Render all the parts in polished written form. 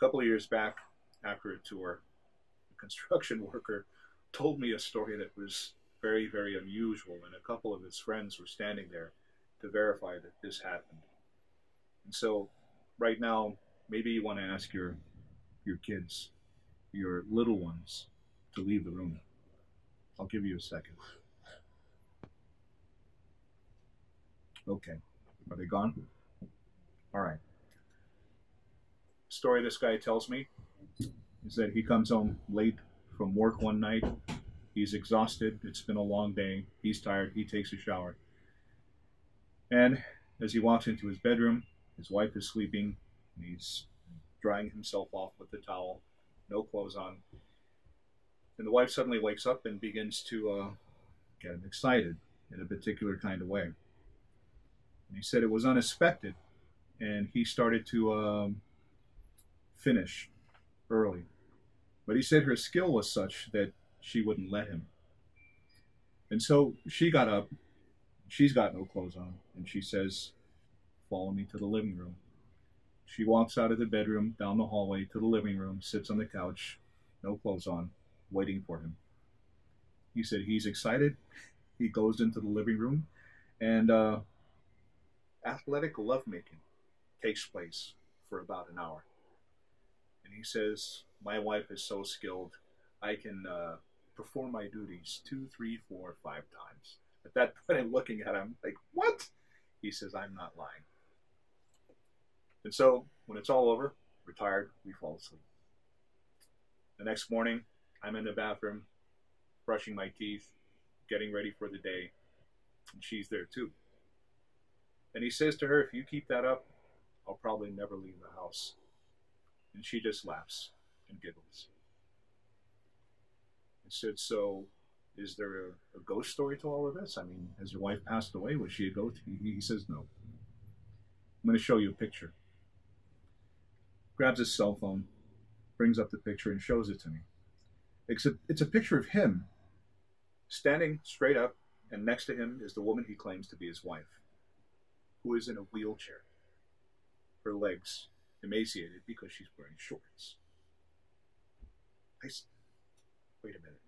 couple of years back, after a tour, a construction worker told me a story that was very, very unusual, and a couple of his friends were standing there to verify that this happened. And so right now, maybe you want to ask your kids, your little ones, to leave the room. I'll give you a second. Okay, are they gone? All right. The story this guy tells me is that he comes home late from work one night. He's exhausted. It's been a long day. He's tired. He takes a shower. And as he walks into his bedroom, his wife is sleeping, and he's drying himself off with the towel, no clothes on. And the wife suddenly wakes up and begins to get him excited in a particular kind of way. And he said it was unexpected, and he started to finish early. But he said her skill was such that she wouldn't let him. And so she got up, she's got no clothes on, and she says, "Follow me to the living room." She walks out of the bedroom, down the hallway to the living room, sits on the couch, no clothes on, waiting for him. He said he's excited. He goes into the living room, and athletic lovemaking takes place for about an hour. And he says, "My wife is so skilled. I can perform my duties 2, 3, 4, 5 times." At that point, I'm looking at him like, "What?" He says, "I'm not lying." And so when it's all over, we're tired, we fall asleep. The next morning, I'm in the bathroom, brushing my teeth, getting ready for the day, and she's there too. And he says to her, "If you keep that up, I'll probably never leave the house." And she just laughs and giggles. I said, "So is there a ghost story to all of this? I mean, has your wife passed away? Was she a ghost?" He says, "No." "I'm going to show you a picture." Grabs his cell phone, brings up the picture, and shows it to me. Except it's a picture of him standing straight up, and next to him is the woman he claims to be his wife, who is in a wheelchair, her legs emaciated because she's wearing shorts. I said, "Wait a minute.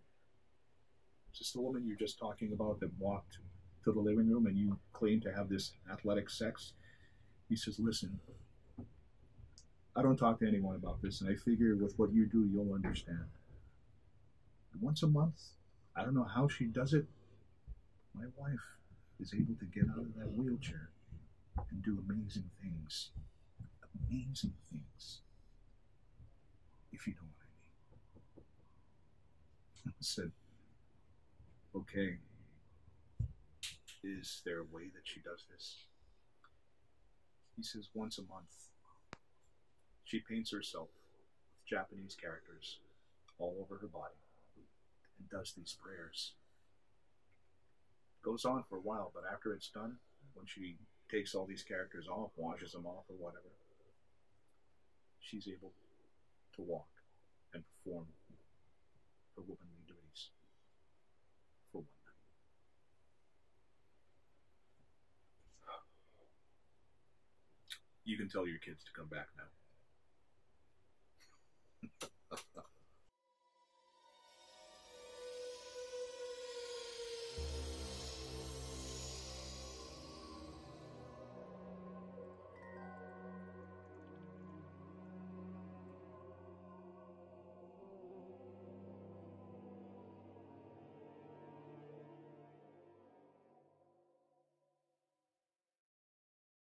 Is this the woman you're just talking about that walked to the living room and you claim to have this athletic sex?" He says, "Listen, I don't talk to anyone about this, and I figure with what you do, you'll understand. Once a month, I don't know how she does it, my wife is able to get out of that wheelchair and do amazing things. Amazing things. If you know what I mean." I said, "Okay, is there a way that she does this?" He says, "Once a month, she paints herself with Japanese characters all over her body and does these prayers. Goes on for a while, but after it's done, when she takes all these characters off, washes them off or whatever, she's able to walk and perform her womanly duties for one night." You can tell your kids to come back now.